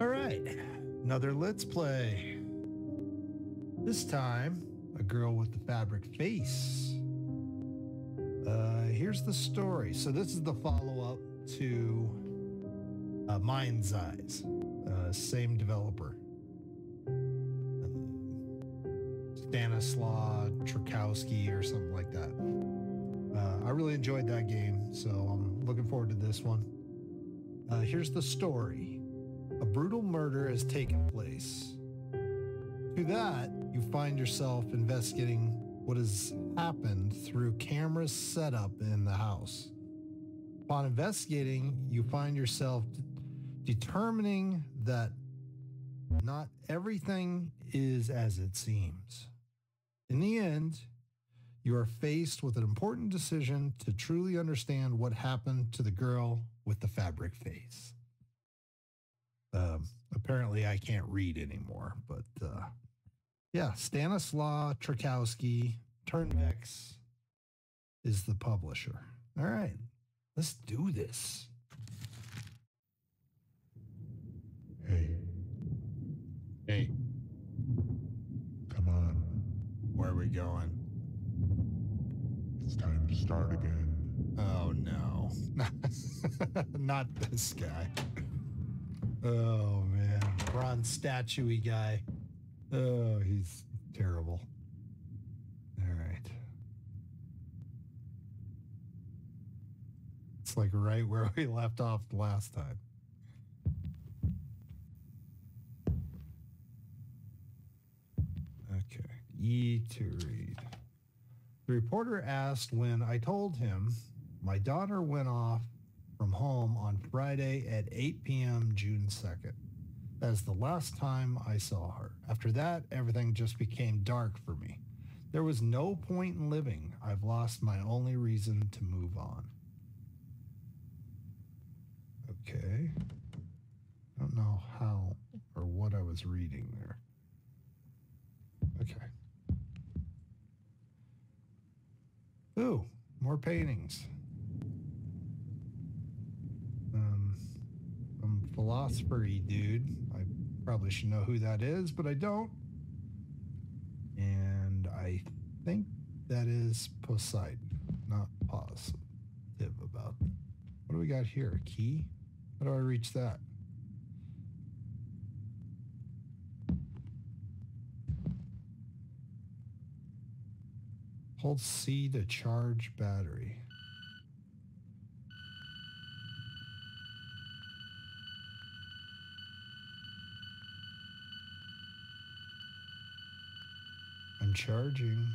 All right, another Let's Play. This time, A Girl with the Fabric Face. Here's the story. So this is the follow-up to Mind's Eyes, same developer. Stanislaw Truchowski or something like that. I really enjoyed that game, so I'm looking forward to this one. Here's the story. A brutal murder has taken place. To that, you find yourself investigating what has happened through cameras set up in the house. Upon investigating, you find yourself determining that not everything is as it seems. In the end, you are faced with an important decision to truly understand what happened to the girl with the fabric face. Apparently, I can't read anymore, but yeah, Stanislaw Truchowski, Turnmix is the publisher. All right, let's do this. Hey. Hey. Come on. Where are we going? It's time to start again. Oh, no. Not this guy. Oh, man. Bronze statue-y guy. Oh, he's terrible. All right. It's like right where we left off last time. Okay. E to read. The reporter asked when I told him my daughter went off from home on Friday at 8 p.m. June 2nd. That is the last time I saw her. After that, everything just became dark for me. There was no point in living. I've lost my only reason to move on. Okay. I don't know how or what I was reading there. Okay. Ooh, more paintings. Some philosopher-y dude. I probably should know who that is, but I don't. And I think that is Poseidon. Not positive about that. What do we got here? A key? How do I reach that? Hold C to charge battery. I'm charging.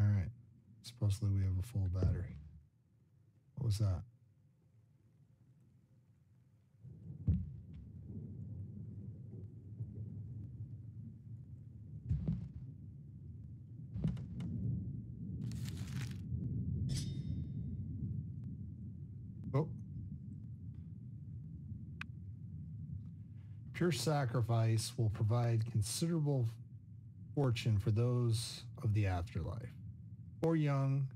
All right. Supposedly we have a full battery. What was that? Pure sacrifice will provide considerable fortune for those of the afterlife. For young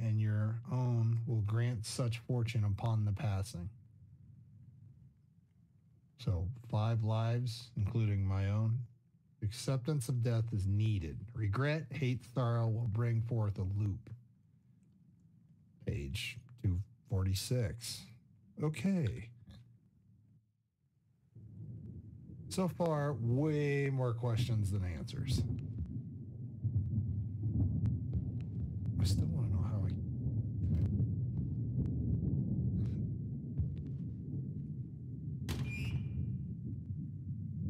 and your own will grant such fortune upon the passing. So 5 lives, including my own. Acceptance of death is needed. Regret, hate, sorrow will bring forth a loop. Page 246. Okay. So far, way more questions than answers. I still want to know how I...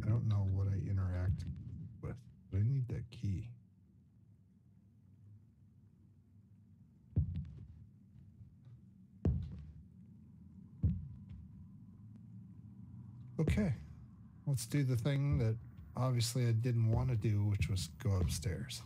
I don't know what I interact with, but I need that key. Okay. Let's do the thing that obviously I didn't want to do, which was go upstairs.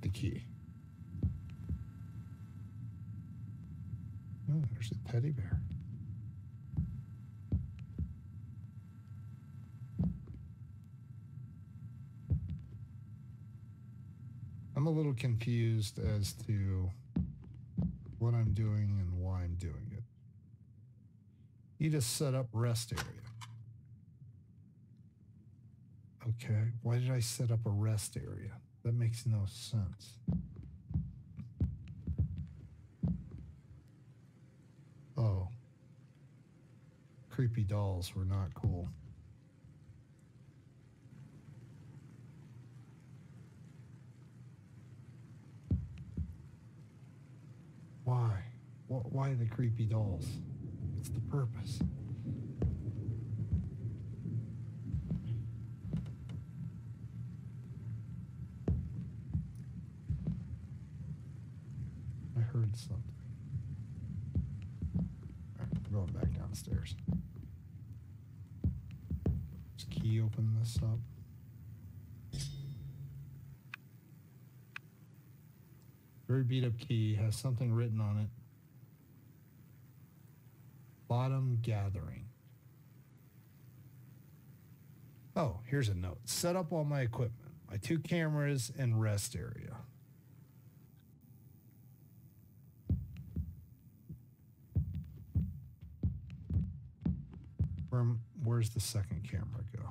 got the key. Oh, there's the teddy bear. I'm a little confused as to what I'm doing and why I'm doing it. You just set up rest area. Okay, why did I set up a rest area? That makes no sense. Oh. Creepy dolls were not cool. Why? Why the creepy dolls? What's the purpose? I heard something. All right, we're going back downstairs. Does the key open this up? Very beat up key, has something written on it. Bottom gathering. Oh, here's a note. Set up all my equipment, my 2 cameras and rest area. Where's the second camera go?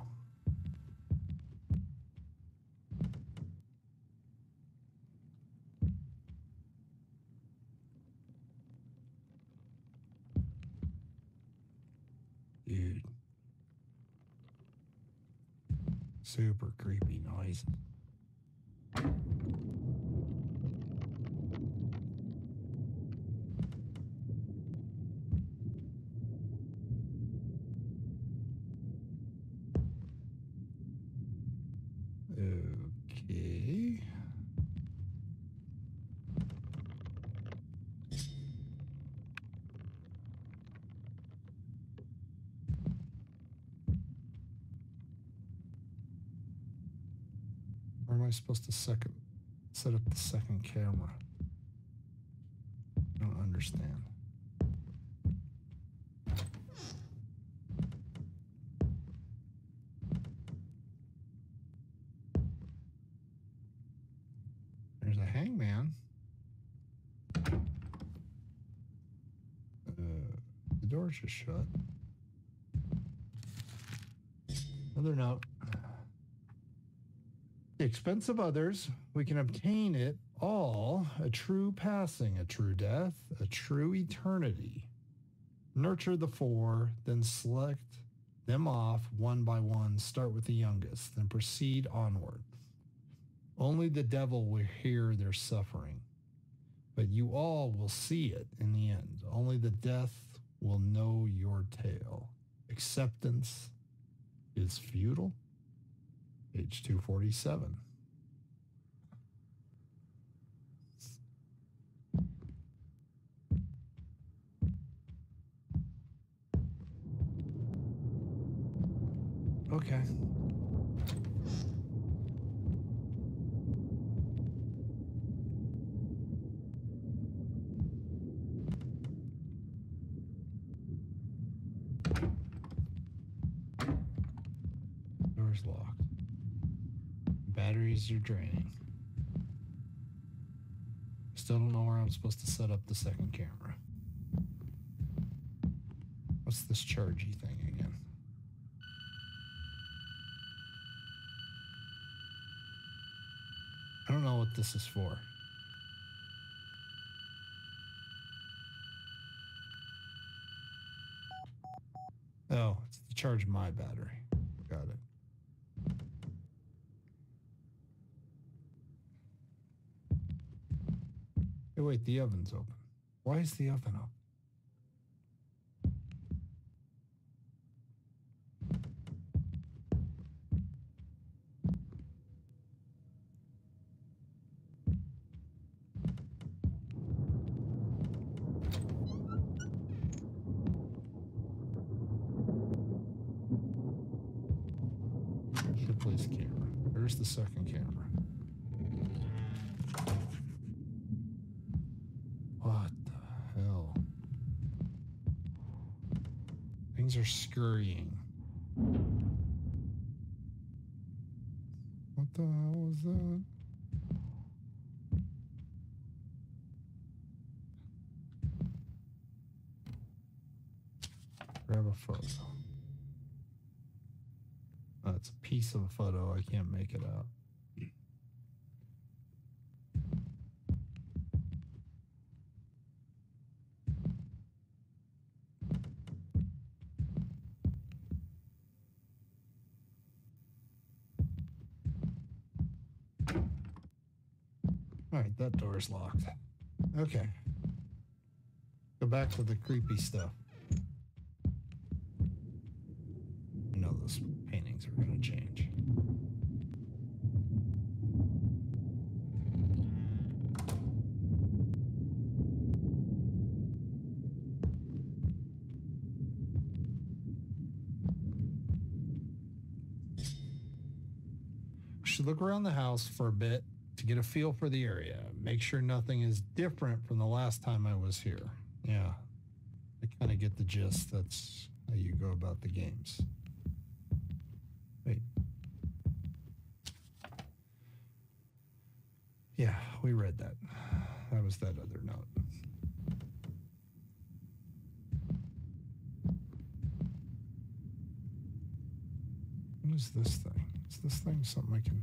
Dude. Super creepy noise. Okay. Supposed to set up the second camera. I don't understand. There's a hangman. The door's just shut. Another note. The expense of others, we can obtain it all, a true passing, a true death, a true eternity. Nurture the 4, then select them off one by one, start with the youngest, then proceed onward. Only the devil will hear their suffering, but you all will see it in the end. Only the death will know your tale. Acceptance is futile. Page 247. Okay. Door's locked. Batteries are draining. Still don't know where I'm supposed to set up the second camera. What's this chargey thing again? I don't know what this is for. Oh, it's to charge my battery. Got it. Hey, wait, the oven's open. Why is the oven open? Replace camera. There's the second camera. are scurrying. What the hell was that? Grab a photo. Oh, it's a piece of a photo. I can't make it out. All right, that door's locked. Okay. Go back to the creepy stuff. You know those paintings are going to change. We should look around the house for a bit to get a feel for the area. Make sure nothing is different from the last time I was here. Yeah, I kind of get the gist. That's how you go about the games. Wait. Yeah, we read that. That was that other note. What is this thing? Is this thing something I can...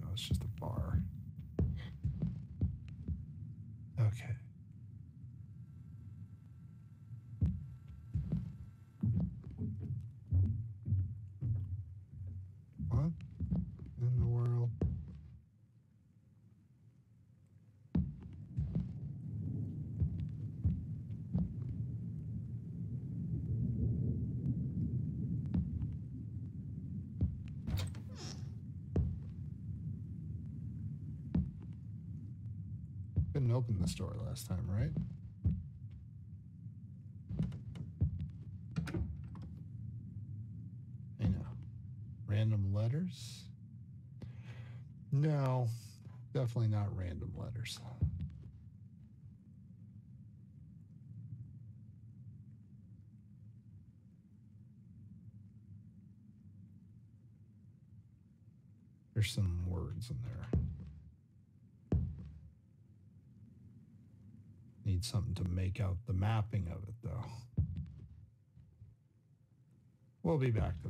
No, it's just a bar. Okay. What in the world? Couldn't open this door last time, right? I know. Random letters? No, definitely not random letters. There's some words in there. Need something to make out the mapping of it, though. We'll be back to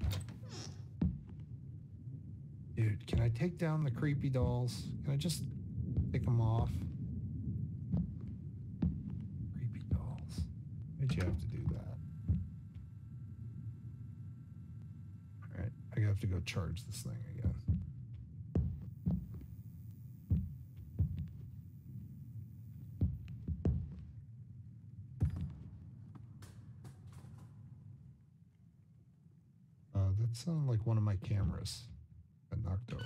that. Dude, can I take down the creepy dolls? Can I just pick them off? Creepy dolls. Why'd you have to do that? All right, I have to go charge this thing again. That sounded like one of my cameras got knocked over.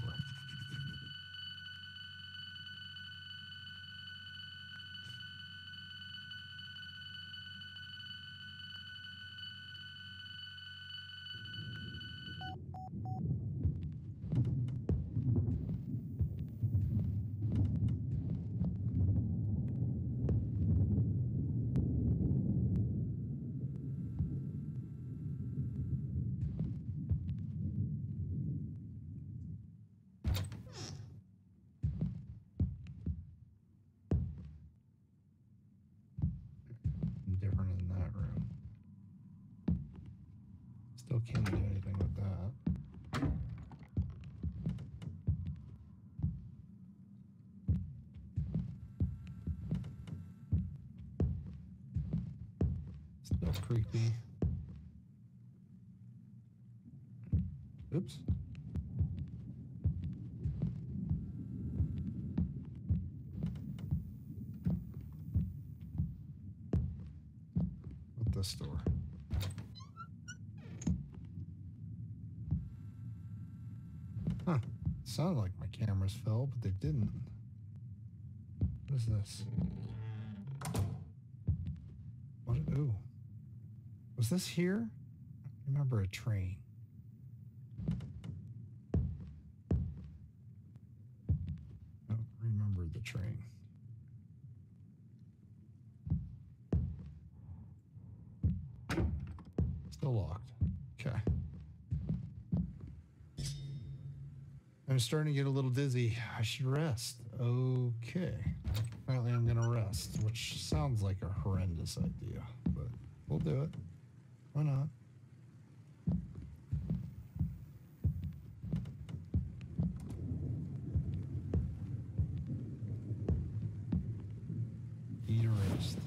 Different in that room. Still can't do anything with that. Still creepy. Oops. Store. Huh. Sounded like my cameras fell, but they didn't. What is this? What? Ooh. Was this here? I remember a train. I don't remember the train. Still locked. Okay. I'm starting to get a little dizzy. I should rest. Okay. Apparently I'm gonna rest, which sounds like a horrendous idea, but we'll do it. Why not? Eat a rest.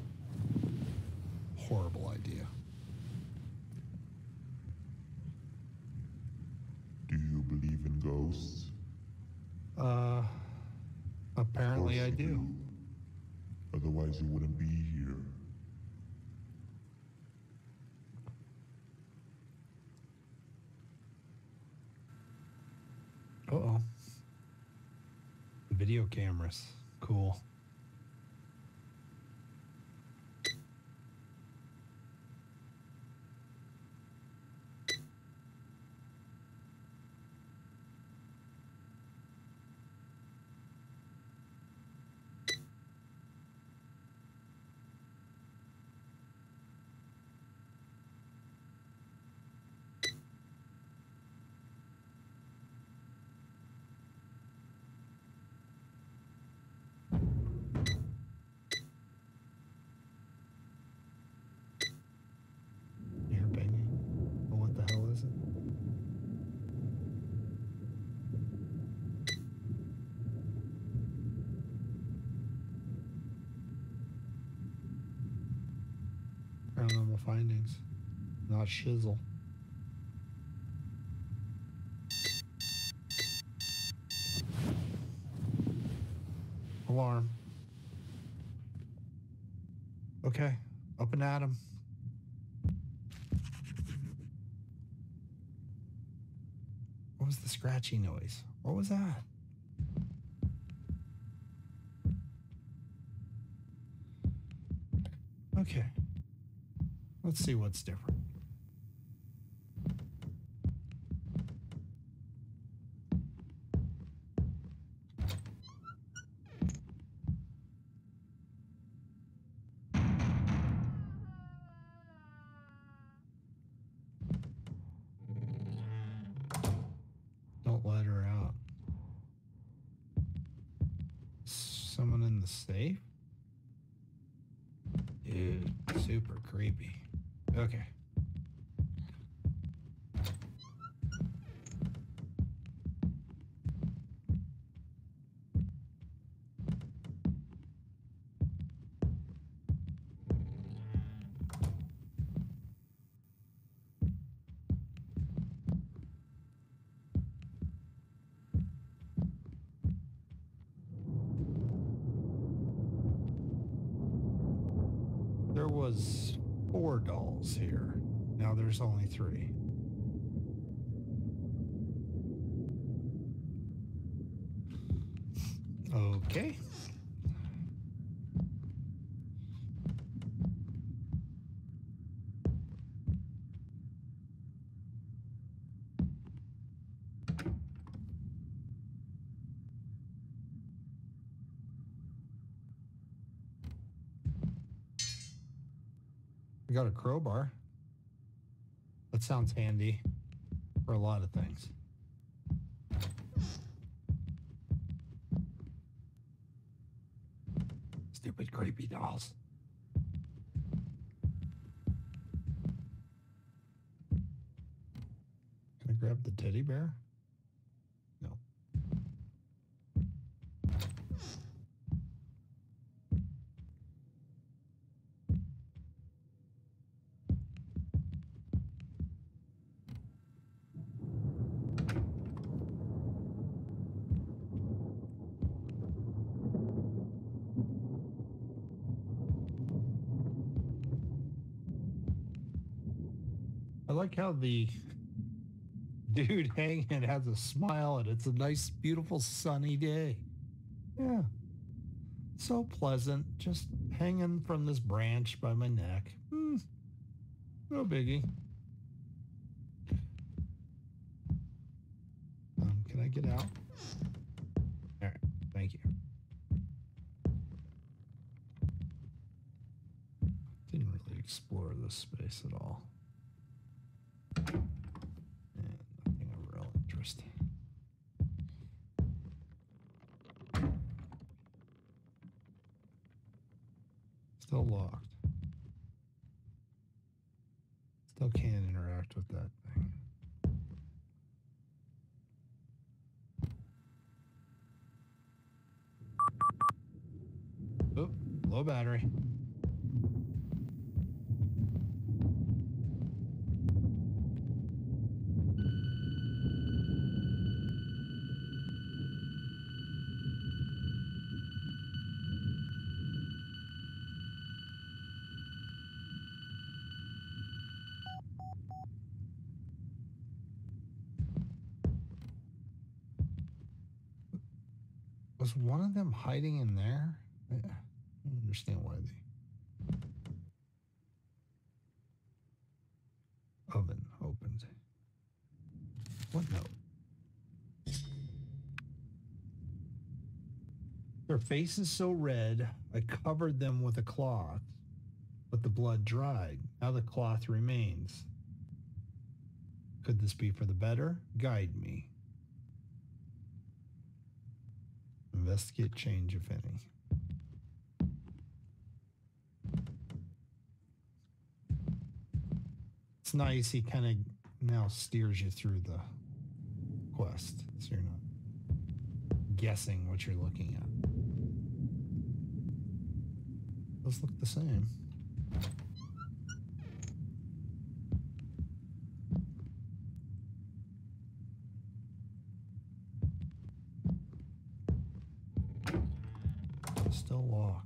Horrible idea. Do you believe in ghosts? Apparently I do. Otherwise you wouldn't be here. Uh-oh. Video cameras. Cool. Paranormal findings, not shizzle. Alarm. Okay, up and at 'em. What was the scratchy noise? What was that? Okay. Let's see what's different. Don't let her out. Someone in the safe? Dude, super creepy. Okay. There was 4 dolls here. Now there's only 3. Okay. We got a crowbar. That sounds handy for a lot of things. Stupid creepy dolls. Can I grab the teddy bear? I like how the dude hanging has a smile and it's a nice, beautiful, sunny day. Yeah. So pleasant. Just hanging from this branch by my neck. No biggie. Can I get out? All right. Thank you. Didn't really explore this space at all. Nothing of real interest. Still locked. Still can't interact with that thing. Oh, low battery. Was one of them hiding in there? Yeah, I don't understand why the oven opened. What no? Their faces so red, I covered them with a cloth, but the blood dried. Now the cloth remains. Could this be for the better? Guide me. Investigate change, if any. It's nice. He kind of now steers you through the quest, so you're not guessing what you're looking at. Those look the same. Locked.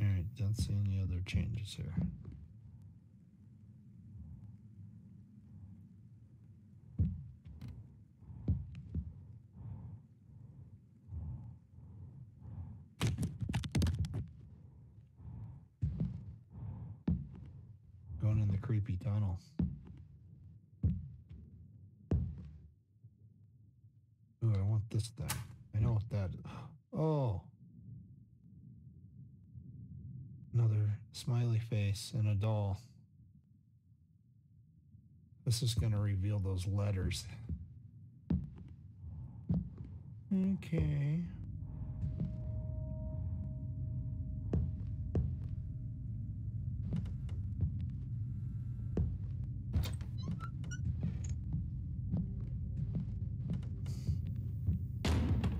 All right, don't see any other changes here. Creepy tunnel. Oh, I want this thing. I know what that is. Oh. Another smiley face and a doll. This is going to reveal those letters. Okay.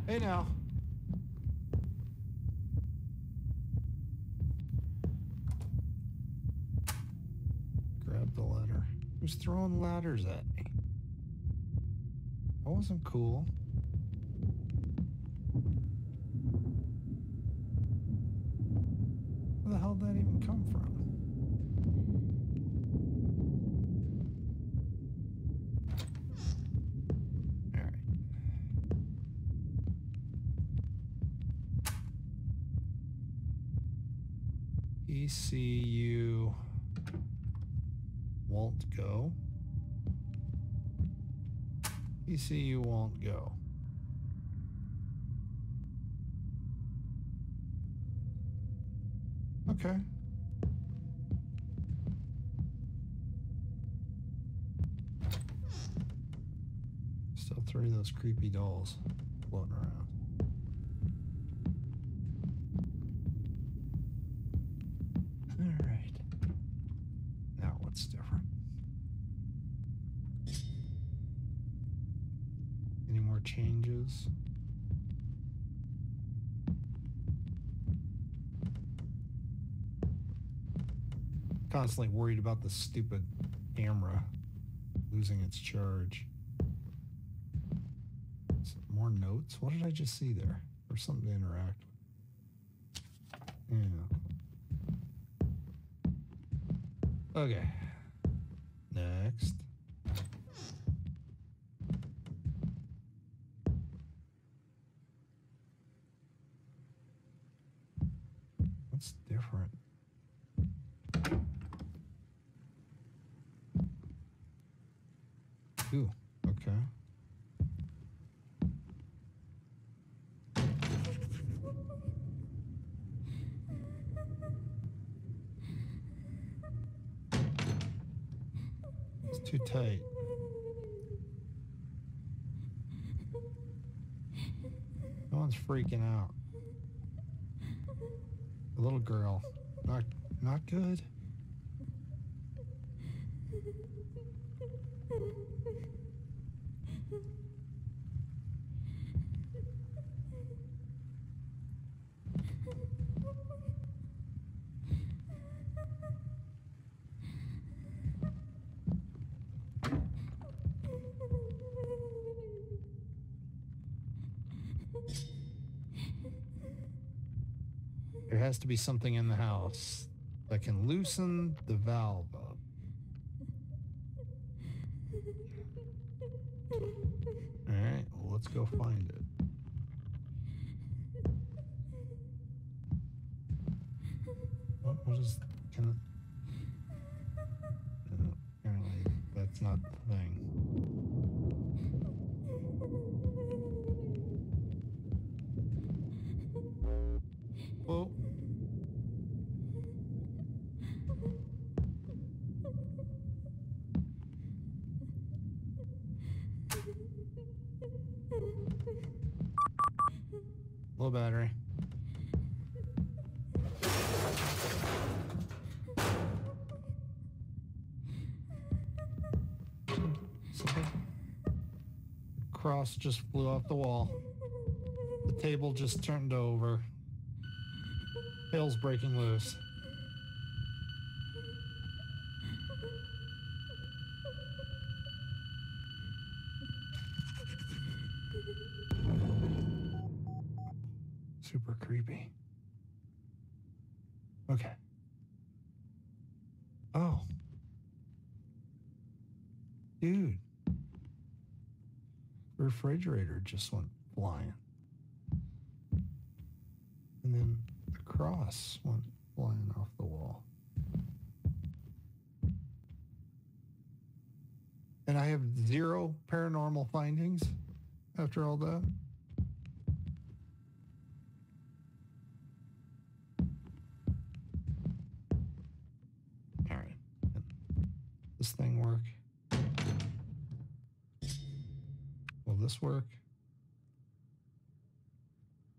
Hey now. Grab the ladder. Who's throwing ladders at me? That wasn't cool. Where the hell did that even come from? PCU won't go. PCU won't go. Okay. Still three of those creepy dolls floating around. Alright. Now what's different? Any more changes? Constantly worried about the stupid camera losing its charge. Some more notes? What did I just see there? Or something to interact with. Yeah. Okay. Next. What's different? Ooh, okay. too tight. No one's freaking out. The little girl. Not good. There has to be something in the house that can loosen the valve up. All right, well, let's go find it. What is... Can I, no, apparently, that's not the thing. Whoa. Low battery. The cross just flew off the wall. The table just turned over. Hell's breaking loose. Super creepy. Okay. Oh. Dude. The refrigerator just went flying. And then the cross went flying off the wall. And I have zero paranormal findings after all that. This thing work? Will this work?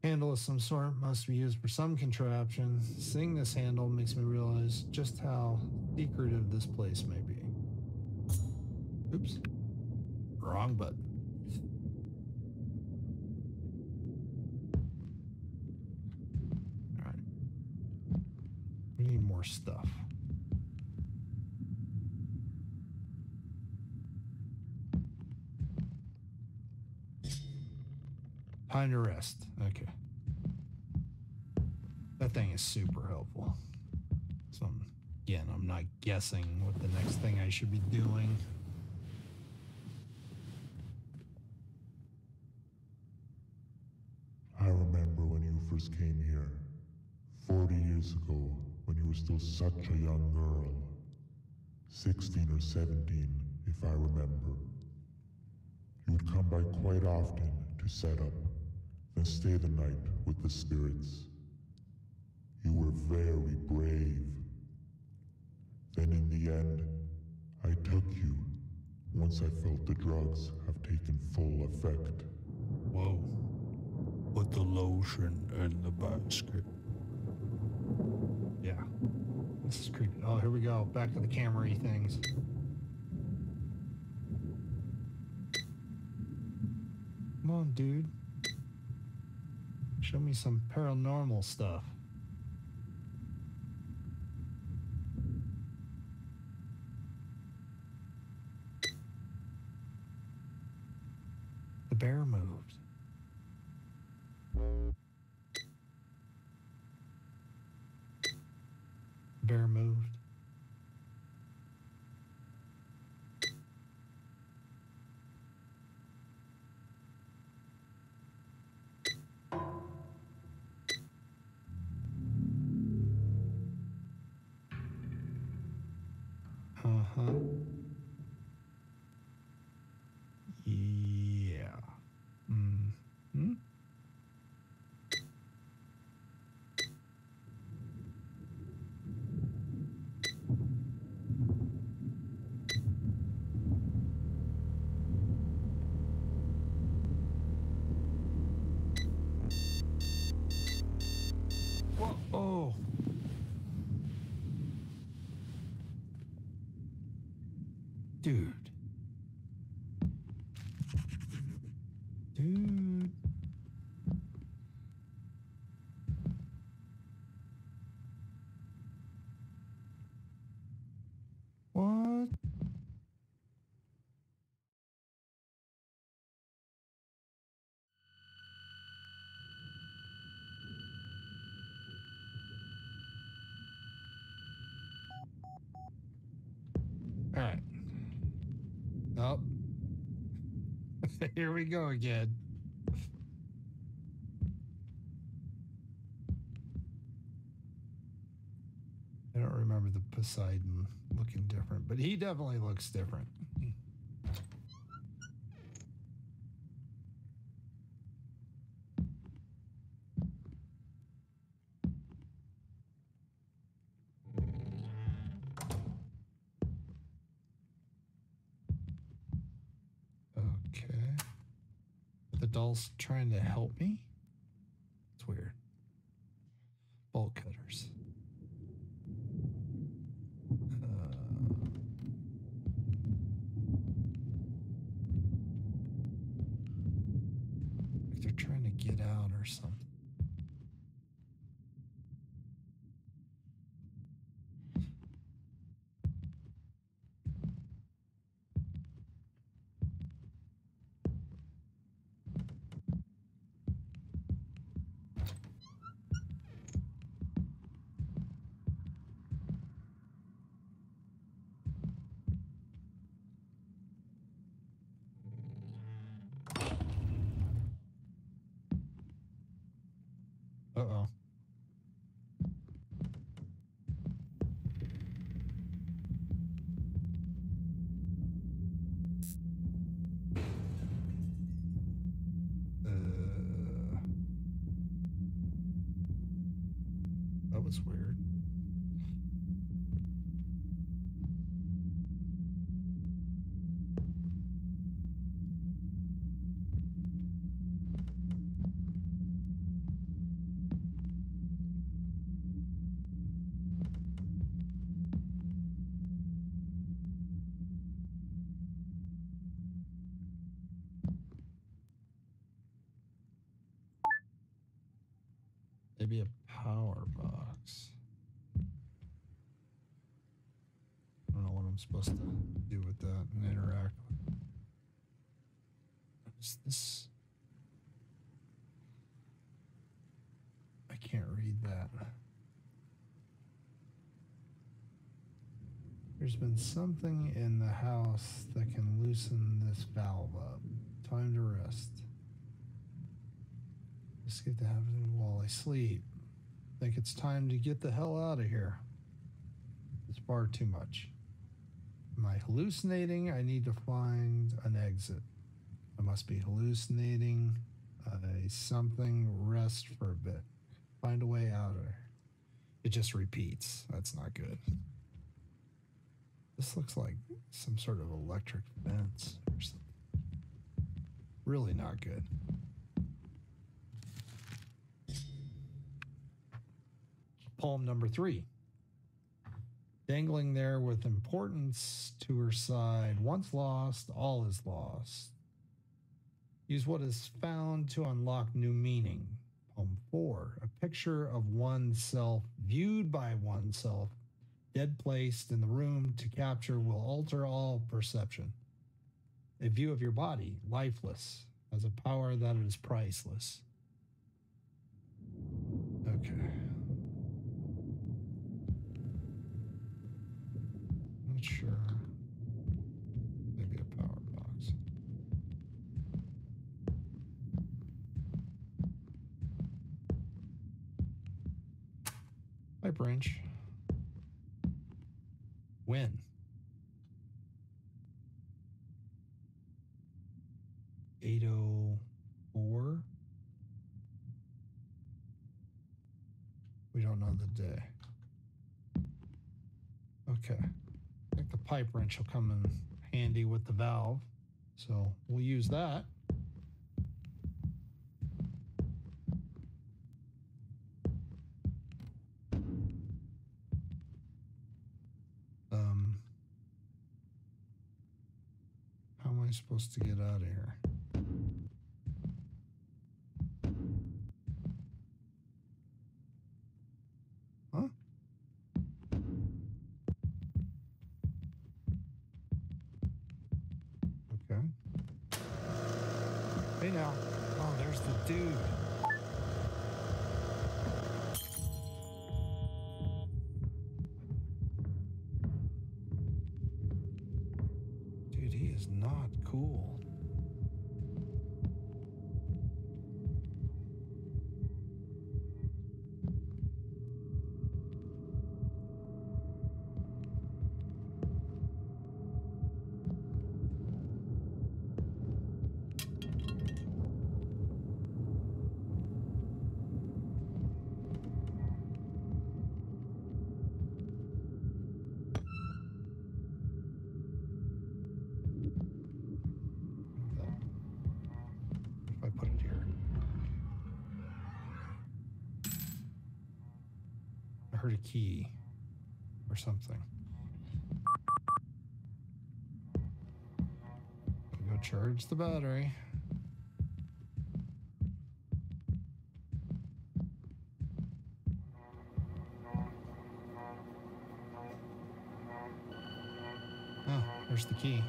Handle of some sort must be used for some contraption. Seeing this handle makes me realize just how secretive this place may be. Oops. Wrong button. All right. We need more stuff. Time to rest. Okay. That thing is super helpful. So, again, I'm not guessing what the next thing I should be doing. I remember when you first came here. 40 years ago, when you were still such a young girl. 16 or 17, if I remember. You would come by quite often to set up. Then stay the night with the spirits. You were very brave. Then in the end, I took you once I felt the drugs have taken full effect. Whoa. Put the lotion in the basket. Yeah. This is creepy. Oh, here we go. Back to the camera-y things. Come on, dude. Show me some paranormal stuff. The bear moved. The bear moved. Oh. Dude. What? All right. Oh. Here we go again. I don't remember the Poseidon looking different, but he definitely looks different. Trying to help me? It's weird. Bolt cutters. Like they're trying to get out or something. Uh-oh. That was weird. Maybe a power box. I don't know what I'm supposed to do with that and interact with. Is this? I can't read that. There's been something in the house that can loosen this valve up. Time to rest. Get to have it while I sleep. I think it's time to get the hell out of here. It's far too much. Am I hallucinating? I need to find an exit. I must be hallucinating. Something. Rest for a bit. Find a way out of here. It just repeats. That's not good. This looks like some sort of electric fence or something. Really not good. Palm number 3, dangling there with importance to her side. Once lost, all is lost. Use what is found to unlock new meaning. Palm 4, a picture of oneself viewed by oneself, dead placed in the room to capture will alter all perception. A view of your body, lifeless, has a power that is priceless. Okay. Sure. Maybe a power box. Pipe wrench. Win. $804. We don't know the day. Okay. The pipe wrench will come in handy with the valve, so we'll use that. I supposed to get out of here? Huh? Okay. Hey now. Oh, there's the dude. Cool. Heard a key or something. Go charge the battery. Oh, there's the key.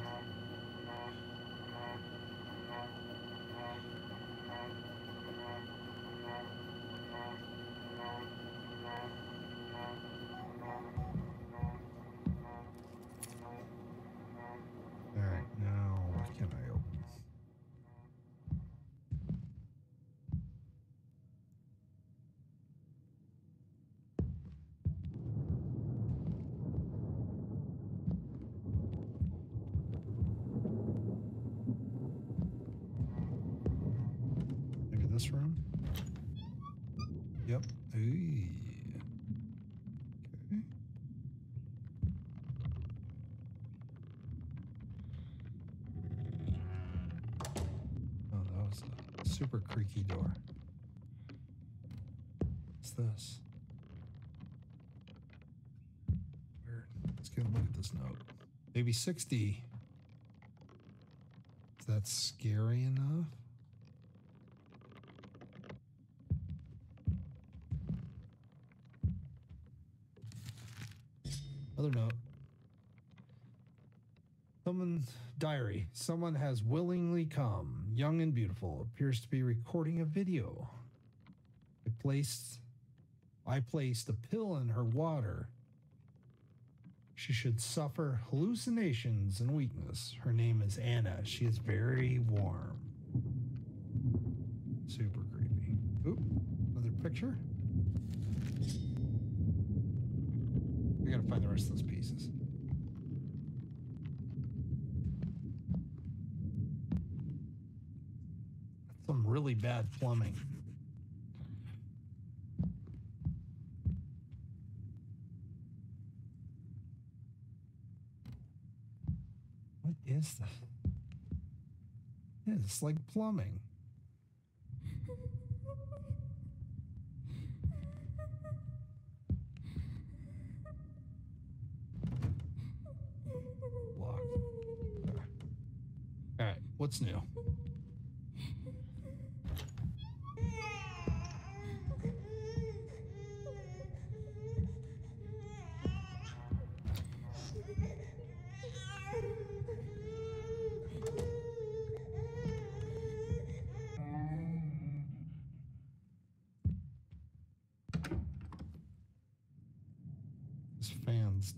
Super creaky door. What's this? Weird. Let's get a look at this note. Maybe 60. Is that scary enough? Other note. Someone's diary. Someone has willingly come. Young and beautiful. Appears to be recording a video. I placed a pill in her water. She should suffer hallucinations and weakness. Her name is Anna. She is very warm. Super creepy. Oop. Another picture. I gotta find the rest of those pieces. Some really bad plumbing. What is that? Yeah, it's like plumbing. Locked. All right, what's new?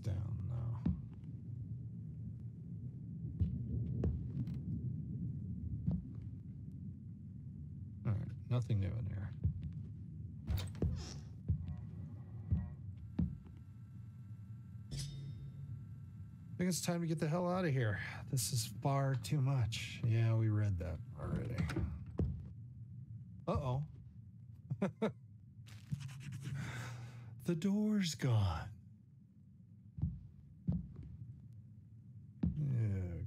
Down now. All right, nothing new in here. I think it's time to get the hell out of here. This is far too much. Yeah, we read that already. Uh-oh. The door's gone.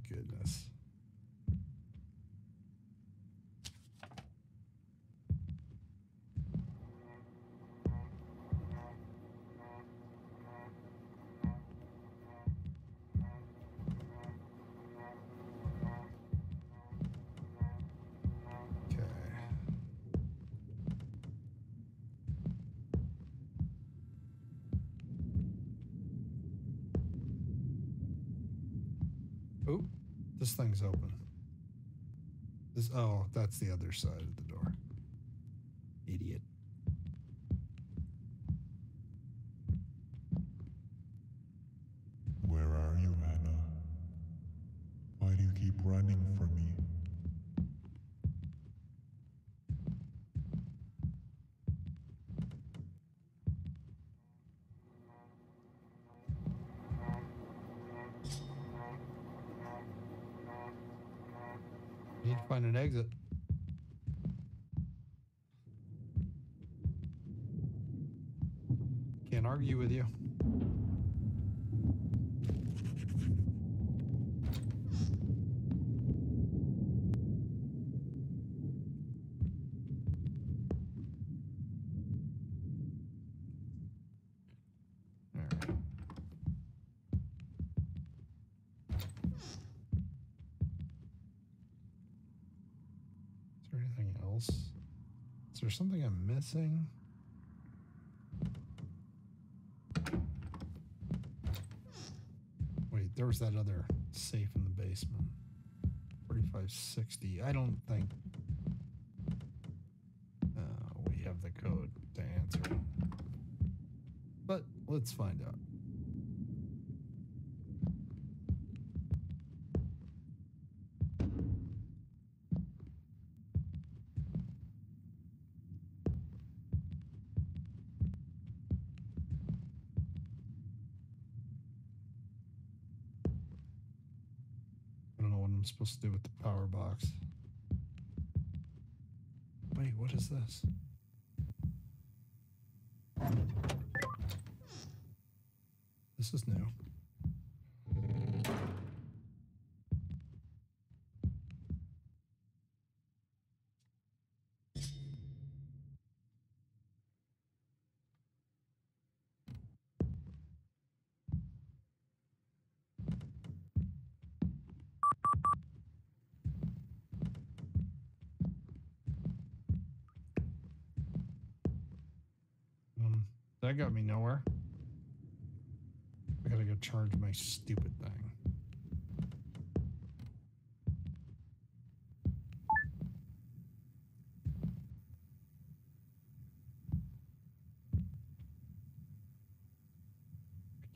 Goodness. Oh, this thing's open. This, oh, that's the other side of the door. Idiot. Where are you, Anna? Why do you keep running from me? Find an exit. Can't argue with you. Is there something I'm missing? Wait, there was that other safe in the basement. 4560. I don't think we have the code to answer. But let's find out. I'm supposed to do with the power box. Wait, what is this? This is new. That got me nowhere. I gotta go charge my stupid thing.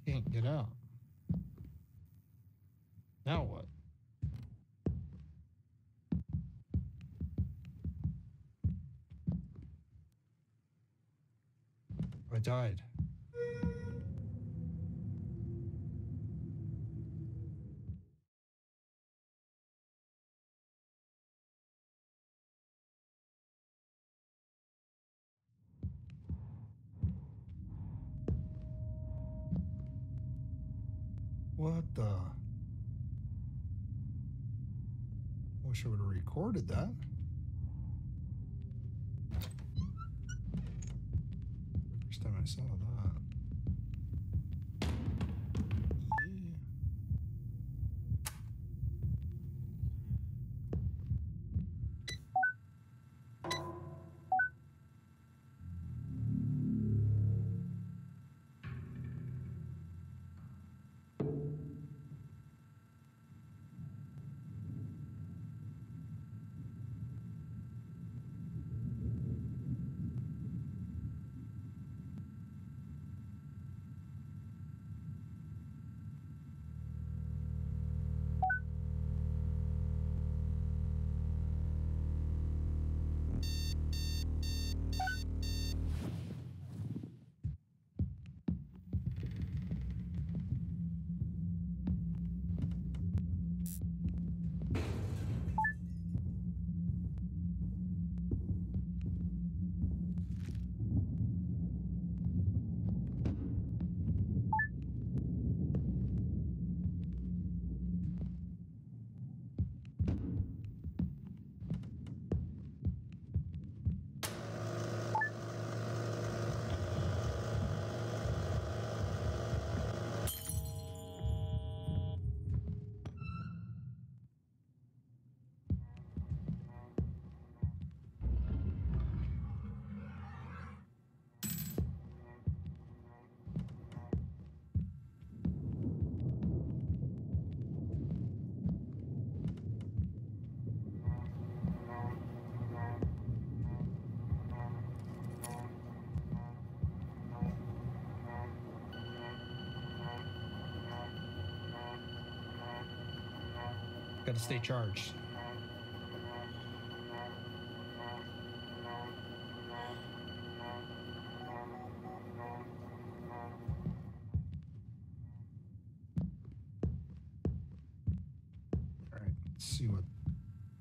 I can't get out. Now what? I died. What the? Wish I would have recorded that. Time I saw that. Yeah. Gotta stay charged. All right, let's see what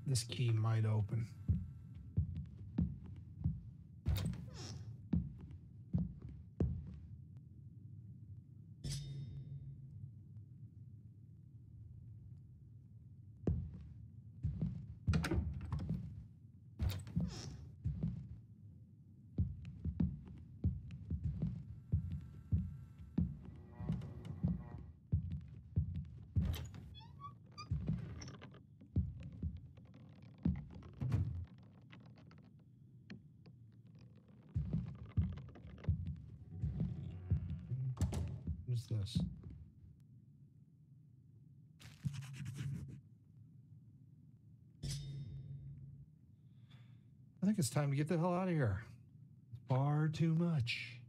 this key might open. This. I think it's time to get the hell out of here. It's far too much.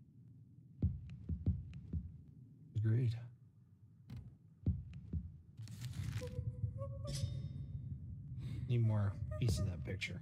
Agreed. Need more piece of that picture.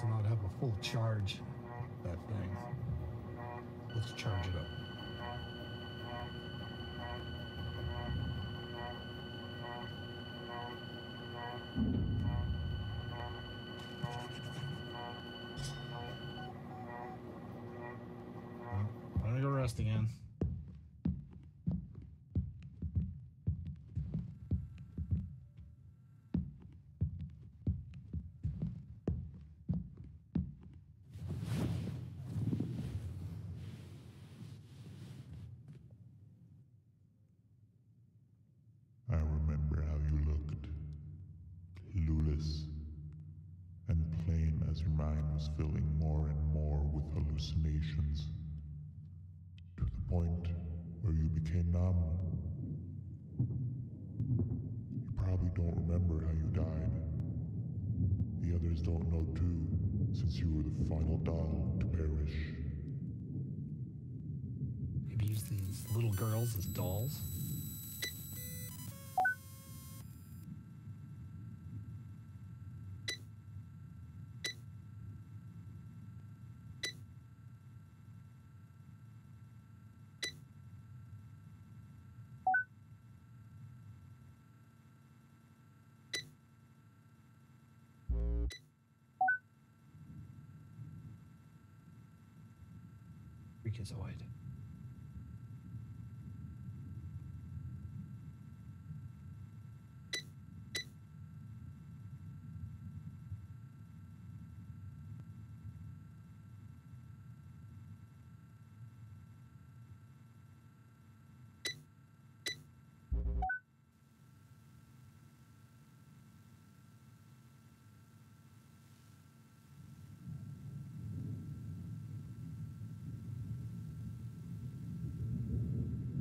To not have a full charge that thing. Let's charge it up. Well, I'm gonna go rest again. Your mind was filling more and more with hallucinations, to the point where you became numb. You probably don't remember how you died. The others don't know too, since you were the final doll to perish. They've used these little girls as dolls? Freakazoid.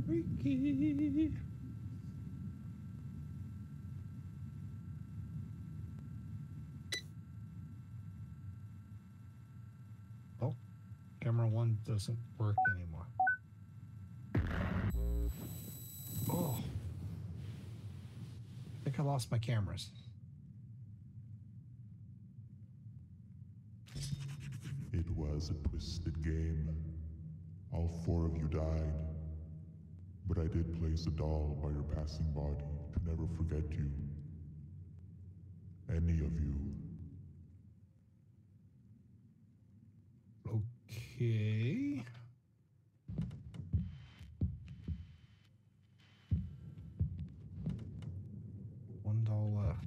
Freaky. doesn't work anymore. Oh, I think I lost my cameras. It was a twisted game. All four of you died. But I did place a doll by your passing body to never forget you. Any of you. Okay. One doll left.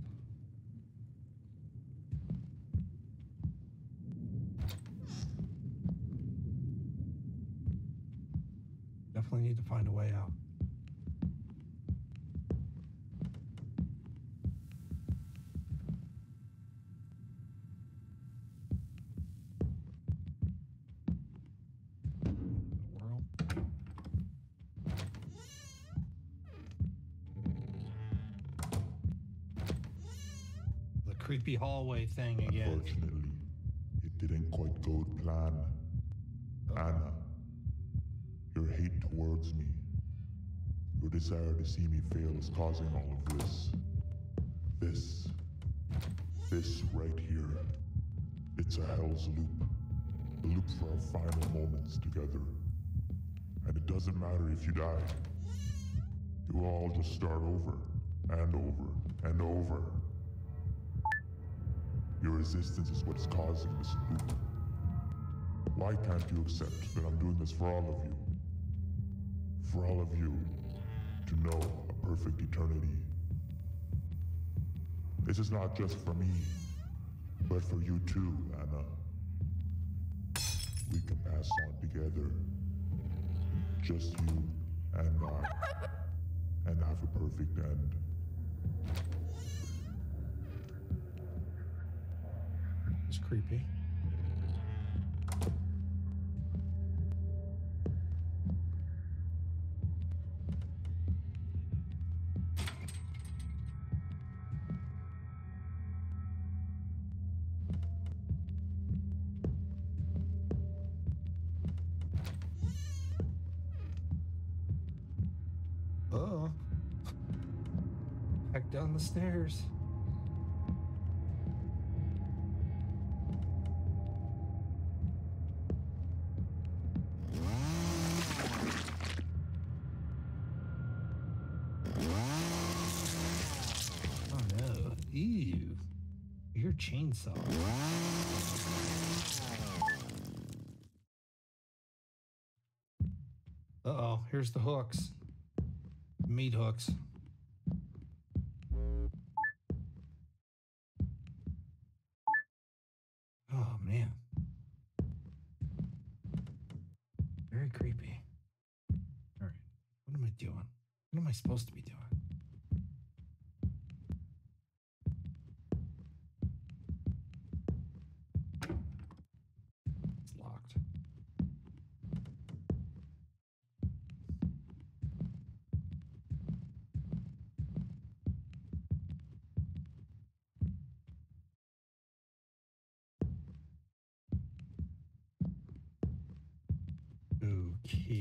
Definitely need to find a way out. Creepy hallway thing again. Unfortunately, it didn't quite go to plan. Okay. Anna, your hate towards me, your desire to see me fail is causing all of this. This right here. It's a hell's loop. A loop for our final moments together. And it doesn't matter if you die. You will all just start over, and over, and over. Your resistance is what's causing this loop. Why can't you accept that I'm doing this for all of you? For all of you to know a perfect eternity. This is not just for me, but for you too, Anna. We can pass on together. Just you and I. And have a perfect end. Creepy. Oh, back down the stairs. Ew, your chainsaw. Uh-oh, here's the hooks. Meat hooks. Oh, man. Very creepy. All right, what am I doing? What am I supposed to be doing? Okay.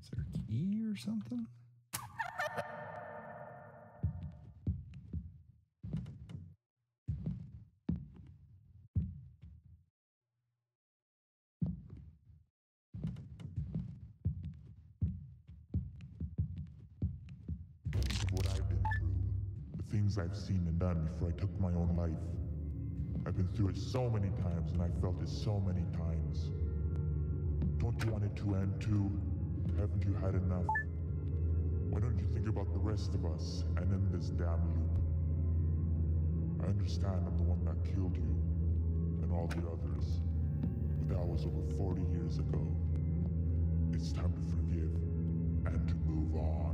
Is there a key or something? Things I've seen and done before I took my own life. I've been through it so many times, and I felt it so many times. Don't you want it to end too? Haven't you had enough? Why don't you think about the rest of us and end this damn loop? I understand I'm the one that killed you and all the others, but that was over 40 years ago. It's time to forgive and to move on.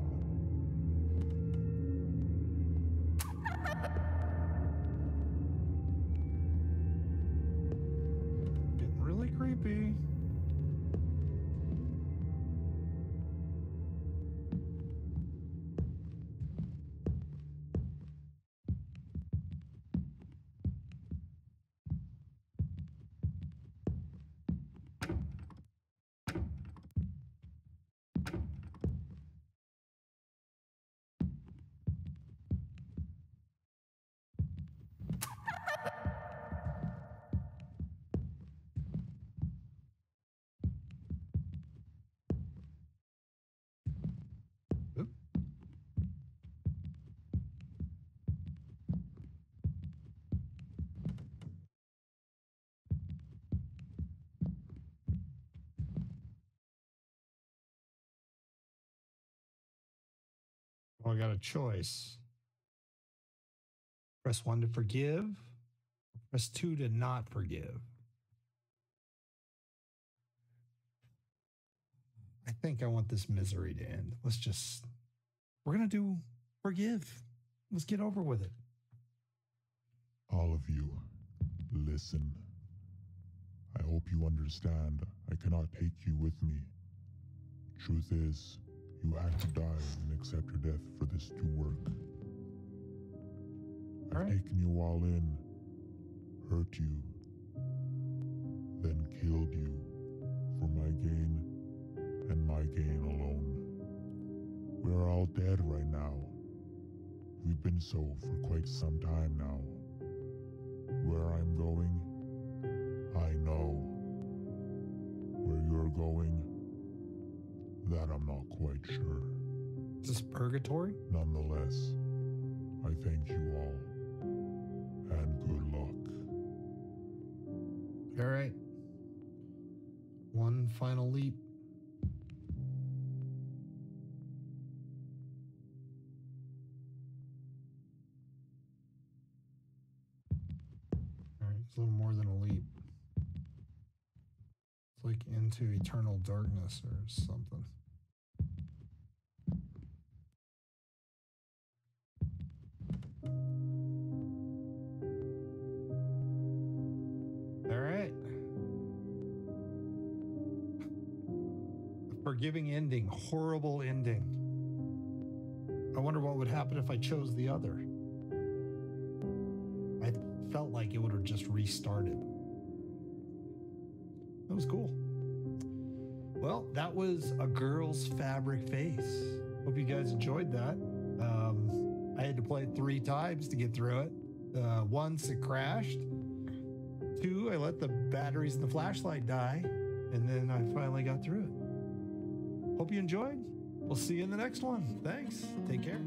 creepy. I got a choice. Press 1 to forgive. Press 2 to not forgive. I think I want this misery to end. Let's just, we're going to do forgive. Let's get over with it. All of you, listen. I hope you understand I cannot take you with me. Truth is, you have to die and accept your death for this to work. I've taken you all in, hurt you, then killed you for my gain and my gain alone. We're all dead right now. We've been so for quite some time now. Where I'm going, I know. Where you're going, that I'm not quite sure. Is this purgatory? Nonetheless, I thank you all. And good luck. All right. One final leap. All right, it's a little more than a leap. It's like into eternal darkness or something. Forgiving ending, horrible ending. I wonder what would happen if I chose the other. I felt like it would have just restarted. That was cool. Well, that was A Girls Fabric Face. Hope you guys enjoyed that. I had to play it 3 times to get through it. Once it crashed. 2, I let the batteries in the flashlight die, and then I finally got through it. Hope you enjoyed. We'll see you in the next one. Thanks. Take care.